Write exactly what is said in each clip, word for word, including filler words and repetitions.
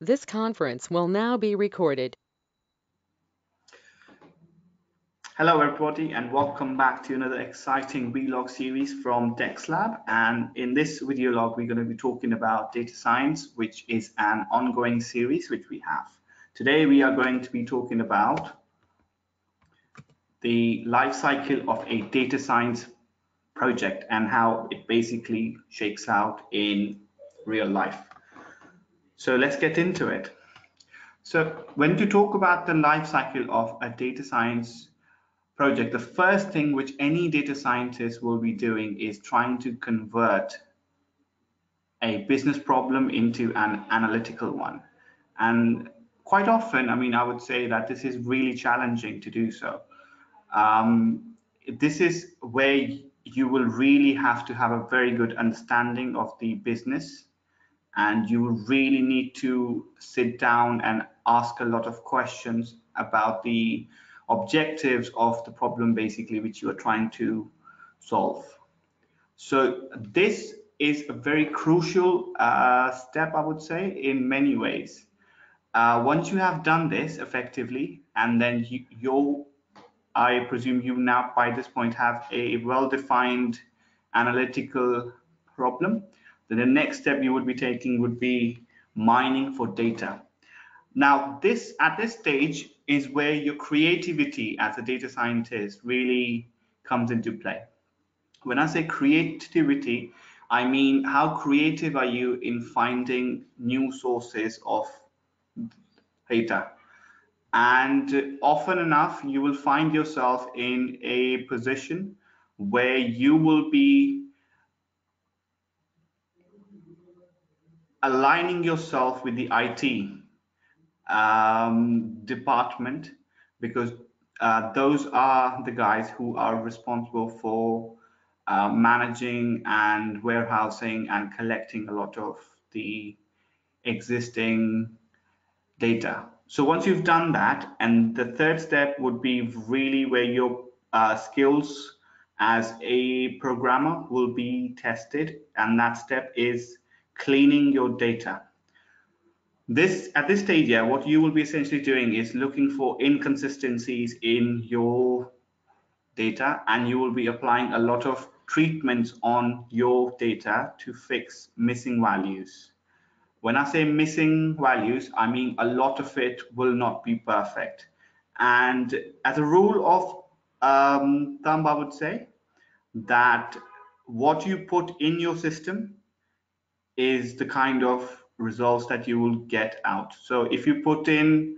This conference will now be recorded. Hello everybody, and welcome back to another exciting vlog series from Dexlab. And in this video log, we're going to be talking about data science, which is an ongoing series which we have. Today we are going to be talking about the life cycle of a data science project and how it basically shakes out in real life. So let's get into it. So when you talk about the life cycle of a data science project, the first thing which any data scientist will be doing is trying to convert a business problem into an analytical one. And quite often, I mean, I would say that this is really challenging to do so. Um, this is where you will really have to have a very good understanding of the business. And you really need to sit down and ask a lot of questions about the objectives of the problem, basically, which you are trying to solve. So this is a very crucial uh, step, I would say, in many ways. Uh, once you have done this effectively, and then you, you, I presume you now by this point have a well-defined analytical problem. Then the next step you would be taking would be mining for data. Now, this at this stage is where your creativity as a data scientist really comes into play. When I say creativity, I mean how creative are you in finding new sources of data? And often enough, you will find yourself in a position where you will be aligning yourself with the I T um, department, because uh, those are the guys who are responsible for uh, managing and warehousing and collecting a lot of the existing data. So once you've done that, and the third step would be really where your uh, skills as a programmer will be tested, and that step is cleaning your data. This at this stage, yeah, what you will be essentially doing is looking for inconsistencies in your data, and you will be applying a lot of treatments on your data to fix missing values. When I say missing values, I mean a lot of it will not be perfect. And as a rule of um, thumb, I would say that what you put in your system is the kind of results that you will get out. So if you put in,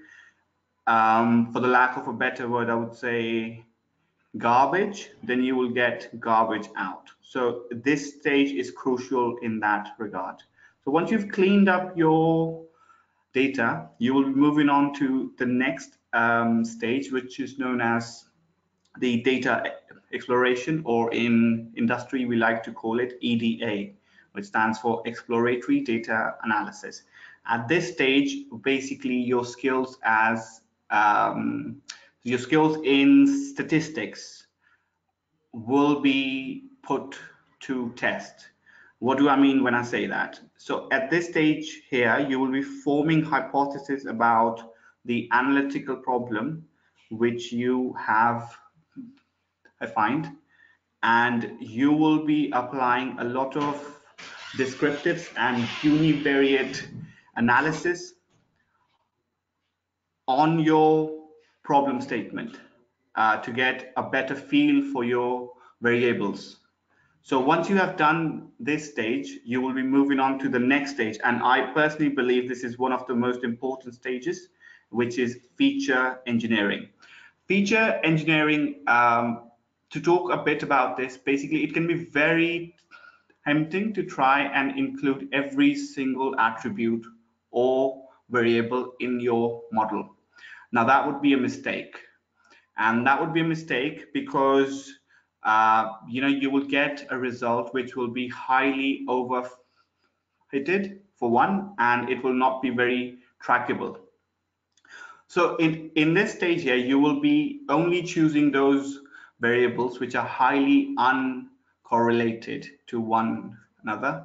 um, for the lack of a better word, I would say garbage, then you will get garbage out. So this stage is crucial in that regard. So once you've cleaned up your data, you will be moving on to the next um, stage, which is known as the data exploration, or in industry, we like to call it E D A. Which stands for exploratory data analysis. At this stage, basically your skills as um, your skills in statistics will be put to test. What do I mean when I say that? So at this stage here, you will be forming hypotheses about the analytical problem which you have defined, and you will be applying a lot of descriptives and univariate analysis on your problem statement uh, to get a better feel for your variables. So once you have done this stage, you will be moving on to the next stage. And I personally believe this is one of the most important stages, which is feature engineering. Feature engineering, um, to talk a bit about this, basically it can be very tempting to try and include every single attribute or variable in your model. Now that would be a mistake, and that would be a mistake because uh, you know, you will get a result which will be highly overfitted for one, and it will not be very trackable. So in in this stage here, you will be only choosing those variables which are highly un correlated to one another,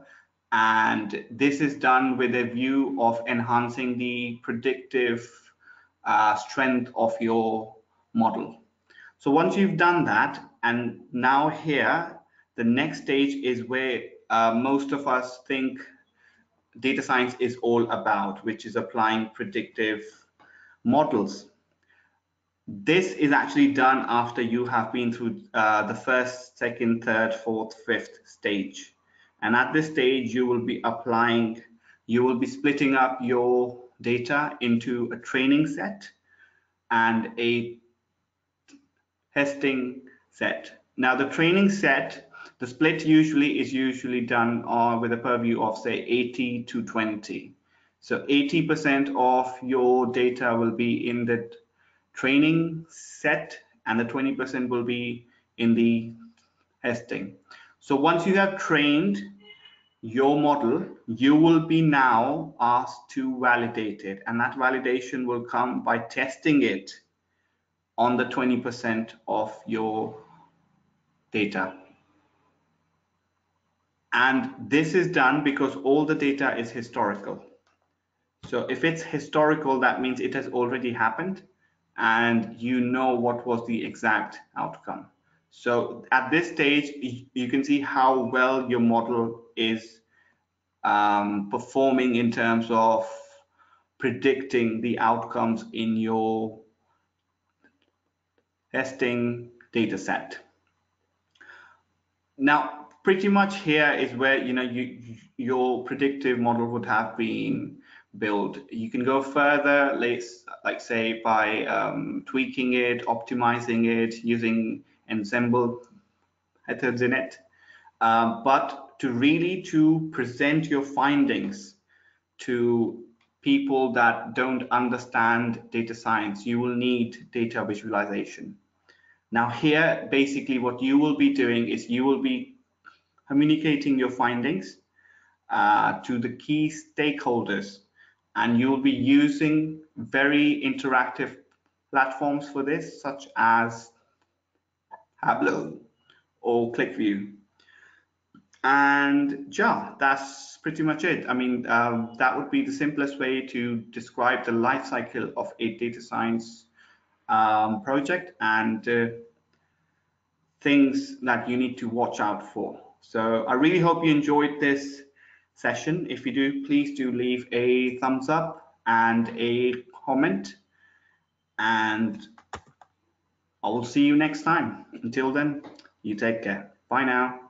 And this is done with a view of enhancing the predictive uh, strength of your model. So once you've done that, and now here, the next stage is where uh, most of us think data science is all about, which is applying predictive models. This is actually done after you have been through uh, the first, second, third, fourth, fifth stage. And at this stage, you will be applying, you will be splitting up your data into a training set and a testing set. Now the training set, the split usually is usually done uh, with a purview of say eighty to twenty. So eighty percent of your data will be in the training set and the twenty percent will be in the testing. So once you have trained your model, you will be now asked to validate it, and that validation will come by testing it on the twenty percent of your data. And this is done because all the data is historical. So if it's historical, that means it has already happened and you know what was the exact outcome. So at this stage, you can see how well your model is um, performing in terms of predicting the outcomes in your testing data set. Now, pretty much here is where you know you, your predictive model would have been built. You can go further, like say by um, tweaking it, optimizing it, using ensemble methods in it. Um, but to really to present your findings to people that don't understand data science, you will need data visualization. Now here, basically what you will be doing is you will be communicating your findings uh, to the key stakeholders, and you'll be using very interactive platforms for this, such as Tableau or ClickView. And yeah, that's pretty much it. I mean, um, that would be the simplest way to describe the life cycle of a data science um, project and uh, things that you need to watch out for. So I really hope you enjoyed this session. If you do, please do leave a thumbs up and a comment, and I will see you next time. Until then, you take care. Bye now.